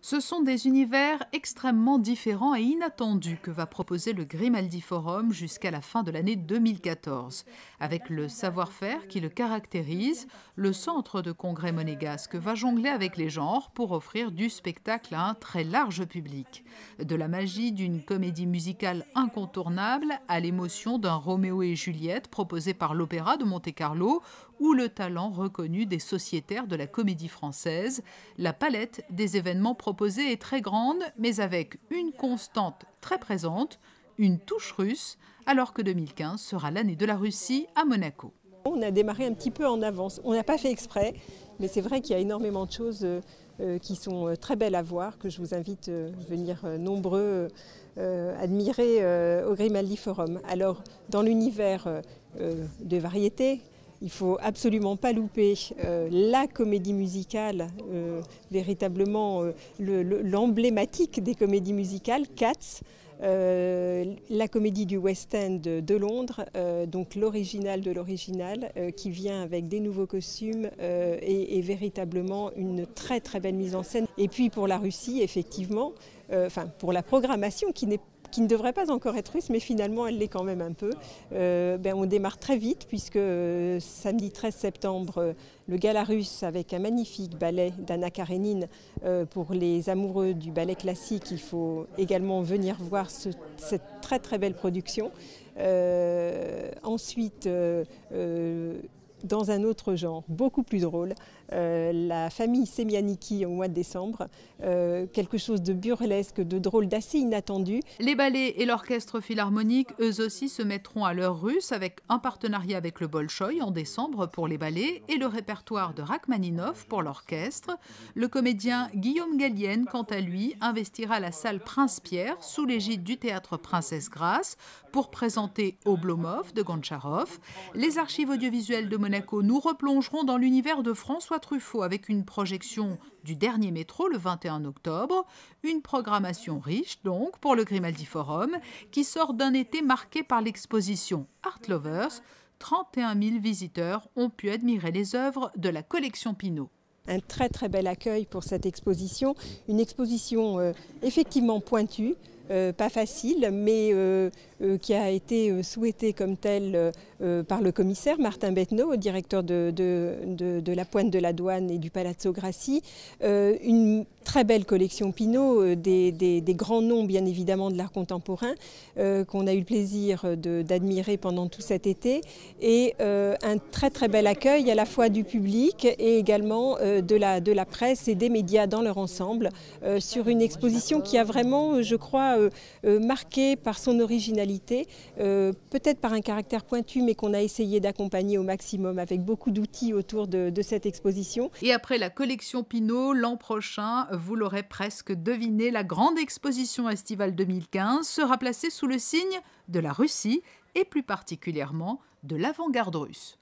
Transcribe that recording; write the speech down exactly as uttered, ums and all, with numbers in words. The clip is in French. Ce sont des univers extrêmement différents et inattendus que va proposer le Grimaldi Forum jusqu'à la fin de l'année deux mille quatorze. Avec le savoir-faire qui le caractérise, le centre de congrès monégasque va jongler avec les genres pour offrir du spectacle à un très large public. De la magie d'une comédie musicale incontournable à l'émotion d'un Roméo et Juliette proposé par l'Opéra de Monte-Carlo ou le talent reconnu des sociétaires de la Comédie Française, la palette des événements proposés Proposée est très grande, mais avec une constante très présente, une touche russe, alors que deux mille quinze sera l'année de la Russie à Monaco. On a démarré un petit peu en avance, on n'a pas fait exprès, mais c'est vrai qu'il y a énormément de choses qui sont très belles à voir, que je vous invite à venir nombreux admirer au Grimaldi Forum. Alors, dans l'univers de variété, il ne faut absolument pas louper euh, la comédie musicale, euh, véritablement euh, le, le, l'emblématique des comédies musicales, Cats, euh, la comédie du West End de Londres, euh, donc l'original de l'original, euh, qui vient avec des nouveaux costumes euh, et, et véritablement une très très belle mise en scène. Et puis pour la Russie, effectivement, euh, enfin pour la programmation qui n'est pas qui ne devrait pas encore être russe, mais finalement elle l'est quand même un peu. Euh, ben on démarre très vite, puisque euh, samedi treize septembre, euh, le gala russe avec un magnifique ballet d'Anna Karénine. Euh, pour les amoureux du ballet classique, il faut également venir voir ce, cette très très belle production. Euh, ensuite, euh, euh, dans un autre genre, beaucoup plus drôle, euh, la famille Semianiki au mois de décembre, euh, quelque chose de burlesque, de drôle, d'assez inattendu. Les ballets et l'orchestre philharmonique, eux aussi, se mettront à l'heure russe avec un partenariat avec le Bolchoï en décembre pour les ballets et le répertoire de Rachmaninoff pour l'orchestre. Le comédien Guillaume Gallienne, quant à lui, investira la salle Prince-Pierre sous l'égide du théâtre Princesse Grace pour présenter Oblomov de Goncharov. Les archives audiovisuelles de Monaco nous replongerons dans l'univers de François Truffaut avec une projection du dernier métro le vingt et un octobre, une programmation riche donc pour le Grimaldi Forum qui sort d'un été marqué par l'exposition Art Lovers. trente et un mille visiteurs ont pu admirer les œuvres de la collection Pinault. Un très très bel accueil pour cette exposition, une exposition euh, effectivement pointue, Euh, pas facile, mais euh, euh, qui a été euh, souhaitée comme telle euh, par le commissaire Martin Bethneau, directeur de, de, de, de la Pointe de la Douane et du Palazzo Grassi. Euh, une très belle collection Pinault, euh, des, des, des grands noms bien évidemment de l'art contemporain, euh, qu'on a eu le plaisir d'admirer pendant tout cet été, et euh, un très très bel accueil à la fois du public et également euh, de, la, de la presse et des médias dans leur ensemble, euh, sur une exposition qui a vraiment, je crois, Euh, euh, marqué par son originalité, euh, peut-être par un caractère pointu, mais qu'on a essayé d'accompagner au maximum avec beaucoup d'outils autour de, de cette exposition. Et après la collection Pinault, l'an prochain, vous l'aurez presque deviné, la grande exposition estivale deux mille quinze sera placée sous le signe de la Russie et plus particulièrement de l'avant-garde russe.